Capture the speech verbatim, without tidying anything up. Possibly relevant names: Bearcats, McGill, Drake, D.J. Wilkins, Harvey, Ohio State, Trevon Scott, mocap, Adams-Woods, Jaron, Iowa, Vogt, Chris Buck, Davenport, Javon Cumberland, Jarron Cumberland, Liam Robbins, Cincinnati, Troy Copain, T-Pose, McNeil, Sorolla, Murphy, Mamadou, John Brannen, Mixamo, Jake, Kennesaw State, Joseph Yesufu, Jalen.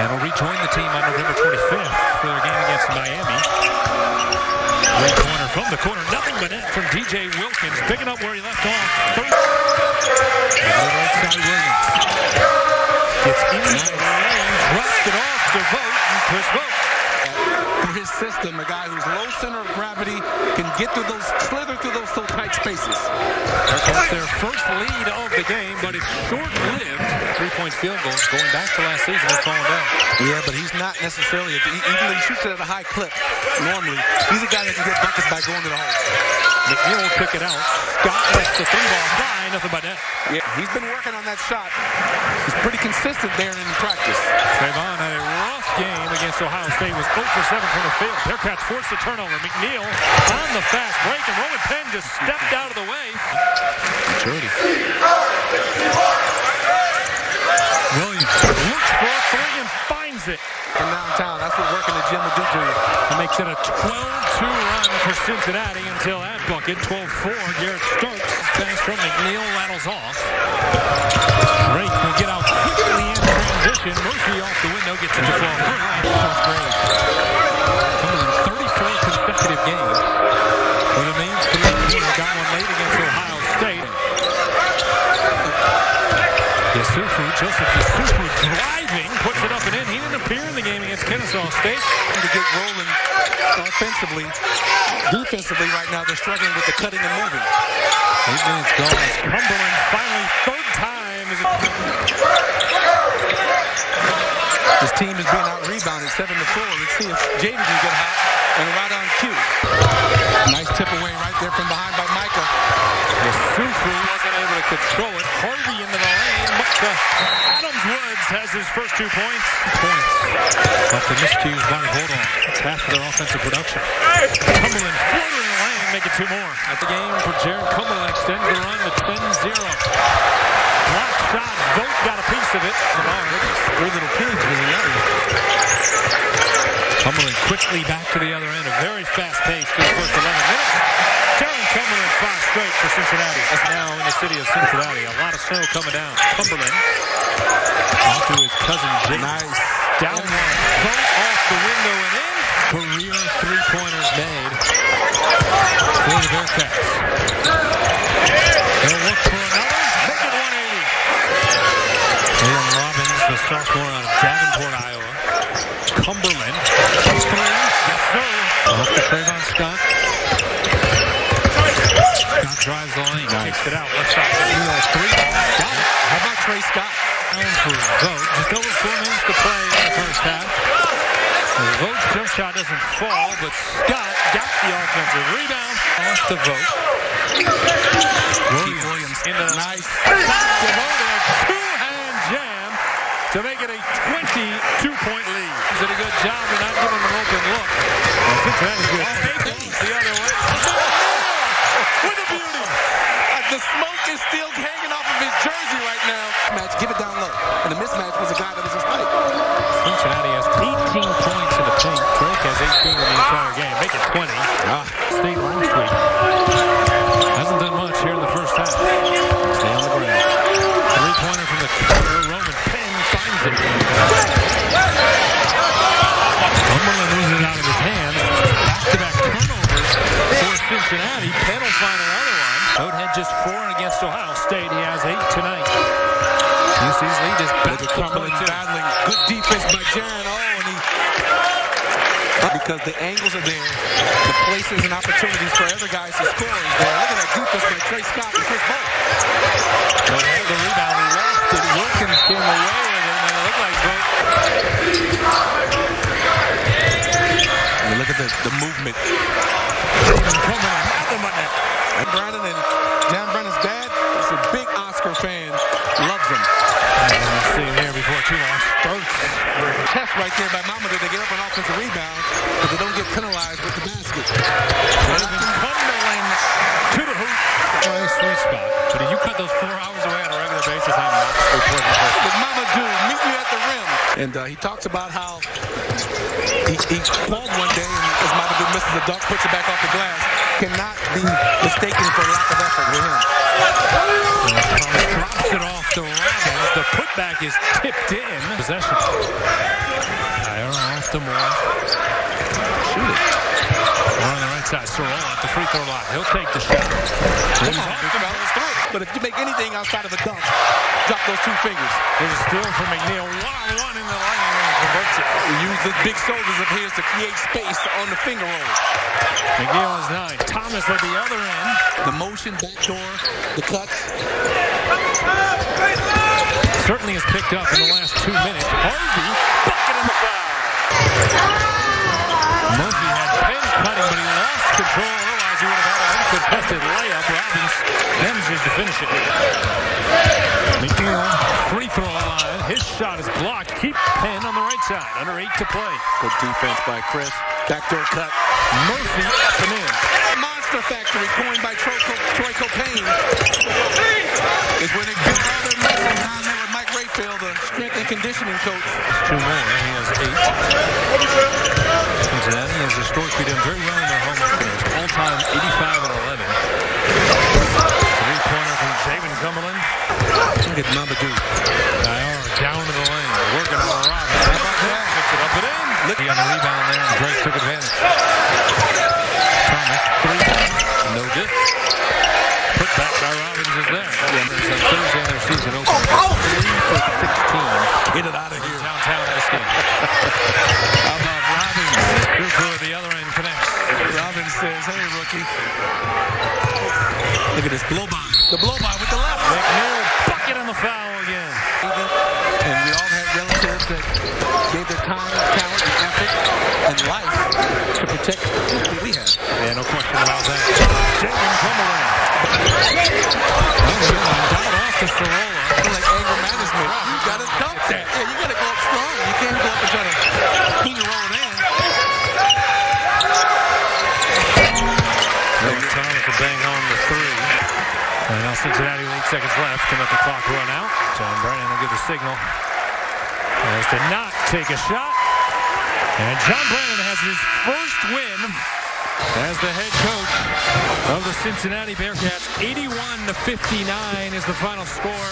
and will rejoin the team on November twenty-fifth for their game against Miami. Great corner from the corner. Nothing but net from D J. Wilkins, picking up where he left off. Three. Right side Williams. Gets inside the lane, drops it off to Vogt and Chris Buck. For his system, a guy who's low center of gravity can get through those, slither through those so tight spaces. That's their first lead of the game, but it's short-lived. Three-point field goals going back to last season and falling down. Yeah, but he's not necessarily, even though he shoots it at a high clip normally, he's a guy that can get buckets by going to the hole. McNeil will pick it out. Scott lets the three-ball fly, nothing but net. Yeah, he's been working on that shot. He's pretty consistent there in practice. Trevon had a rough game against Ohio State, was oh for seven from the field. Bearcats force the turnover. McNeil on the fast break, and Rowan Penn just stepped out of the way. Maturity. Williams looks for a three and finds it. From downtown, that's what working the gym will do to you. It makes it a twelve two run for Cincinnati until that bucket. twelve four, Garrett Stokes. Pass from McNeil, rattles off. Drake will get out quickly in transition. Murphy off the window, gets into twelve. thirty-four consecutive games for the main team. Got one late against Ohio State. Yesufu, Joseph Yesufu driving, puts it up and in. He didn't appear in the game against Kennesaw State. To get rolling offensively. Defensively right now, they're struggling with the cutting and moving. Eight minutes gone. Cumberland finally third time. This team is being out-rebounded seven to four. Let's see if Jaden can get hot and right on cue. Nice tip away right there from behind by Michael. Yesufu wasn't able to control it. Harvey into the lane. Adams-Woods has his first two points. Points. Off the miscues by the hold on. That's half of their offensive production. Cumberland floating in the lane, make it two more. At the game for Jarron Cumberland, extends the run to ten zero. Block shot. Vogt got a piece of it. Three little kids with the other. Cumberland quickly back to the other end. A very fast pace for the first eleven minutes. Jarron Cumberland flies straight for Cincinnati. That's now in the city of Cincinnati. A lot of snow coming down. Cumberland off to his cousin Jake. Nice. Down one. Coat off the window and in. Career three-pointers made for the Bearcats. They'll look for another. Make it one eighty. Liam Robbins, the sophomore out of Davenport, Iowa. Cumberland. That's three. That's three. Off to Trevon Scott. Scott drives the lane, nice. Kicks it out, left side. Three. Got it. How about Trey Scott? Vogt, just over four minutes to play in the first half. Vogt's jump shot doesn't fall, but Scott got the offensive rebound. Off the Vogt. Williams, Williams in the nice. Two-hand jam to make it a twenty-two point lead. He did a good job of not giving an open look. The other way. What a beauty! Uh, the smoke is still hanging off of his jersey right now. Match, give it down low. And the mismatch was a guy that was in spike. Cincinnati has eighteen points in the paint. Drake has eighteen in the entire game. Make it twenty. Ah, State line sweep. Hasn't done much here in the first half. Stay on the ground. Three-pointer from the corner. Roman Penn finds it. Cumberland loses out of his hand. Back-to-back turnovers for Cincinnati. Penn will find another one. Vogt had just four against Ohio State. He has eight tonight. U C's lead is back. Cumberland battling. Good defense by Jaron. Oh, and he... Because the angles are there. The places and opportunities for other guys to score is there. Look at that defense by Trey Scott and Chris Buck. Vogt had the rebound. He lost it. Wilkins came away with it. And it looked like Vogt. Look at the, the movement. And Brannen and John Brannen's dad is a big Oscar fan. Loves him. I've seen him here before too long. Test right there by Mamadou to get up an offensive rebound, but they don't get penalized with the basket. Cumberland to the hoop. Play sweet spot. But if you cut those four hours away on a regular basis, I'm not reporting this. But Mamadou, meet you at the rim. And uh, he talks about how He, he called one day, and as Mamadou misses a dunk, puts it back off the glass. Cannot be mistaken for lack of effort with him. Drops it off to Robbins. The putback is tipped in. Possession. to Moore. Shoot it. We're on the right side. Sorolla at the free throw line. He'll take the shot. Come on, about three. But if you make anything outside of a dunk, drop those two fingers. There's a steal for McNeil. One-on-one in the lane. Use the big shoulders of his to create space on the finger roll. McGill is nine. Thomas at the other end. The motion, backdoor, the cuts. Certainly has picked up in the last two minutes. Harvey, bucket in the foul. Murphy had been cutting, but he lost control. Otherwise, he would have had an uncontested layup. Robbins manages to finish it. McGill, free throw line. His shot is blocked. Keep Penn on the right side. Under eight to play. Good defense by Chris. Backdoor cut. Murphy up and in. Monster Factory coined by Troy, Troy Copain. Is when it gets out of nothing down there with Mike Rayfield, the strength and conditioning coach. It's two more. And he has eight. Cincinnati has historically done very well in their home openers. All-time eighty-five and eleven. Three-pointer from Javon Cumberland. Look at Mamadou. Dior down to the lane. Working on Robbins. How about that? Gets it up and in. He on the rebound there, and Drake took advantage. Thomas, three. No good. Put back by Robbins is there. Yeah, it's a Thursday in their season opener. Oh, oh. three for sixteen. Get it out of here. Downtown this game. How about Robbins? Through the other end connects. Robbins says, hey, rookie. Look at this blow by. The blow by with the left. McNeil bucket on the foul again. And we all had relatives that gave their time, talent, and effort, and life to protect what we have. Yeah, no question about that. Jalen Cumberland. Got off to Sorolla. Like anger management. You gotta dump that. Yeah, you gotta go up strong. You can't go up and try to pull your own in. Thomas will bang on the three. And now Cincinnati with eight seconds left. Can let the clock run out. John Brannen will give the signal. As to not take a shot. And John Brannen has his first win as the head coach of the Cincinnati Bearcats. eighty-one to fifty-nine is the final score.